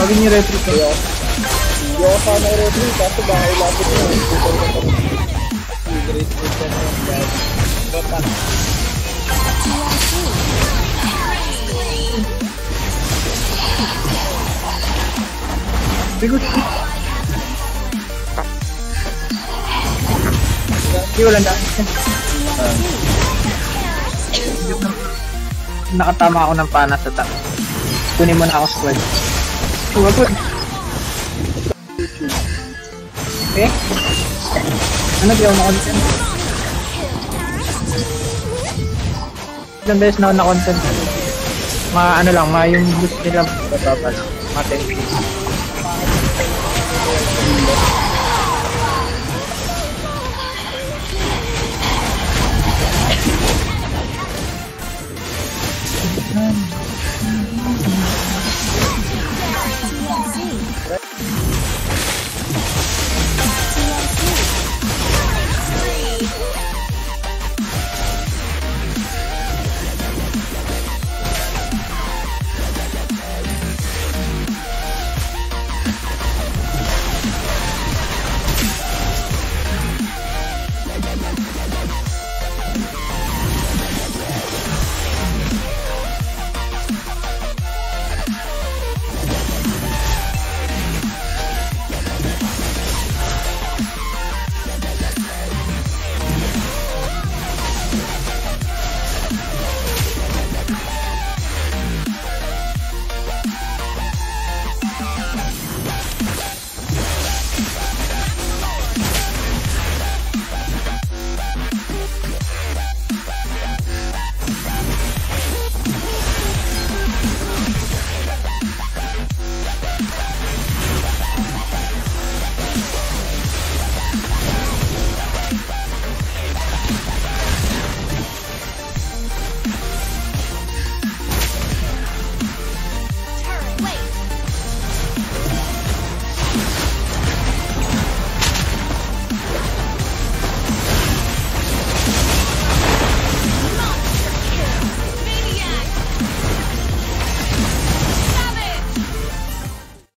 Kavini Retri. Your family Retri, that's a guy like nakatama ako ng pana sa taas. Kunin mo na ako squad. Wagod. Okay? Ano ba yung na-content? Ilang beses na ako na-content. Mga ano lang, mga yung boost nila. Mga 10 feet.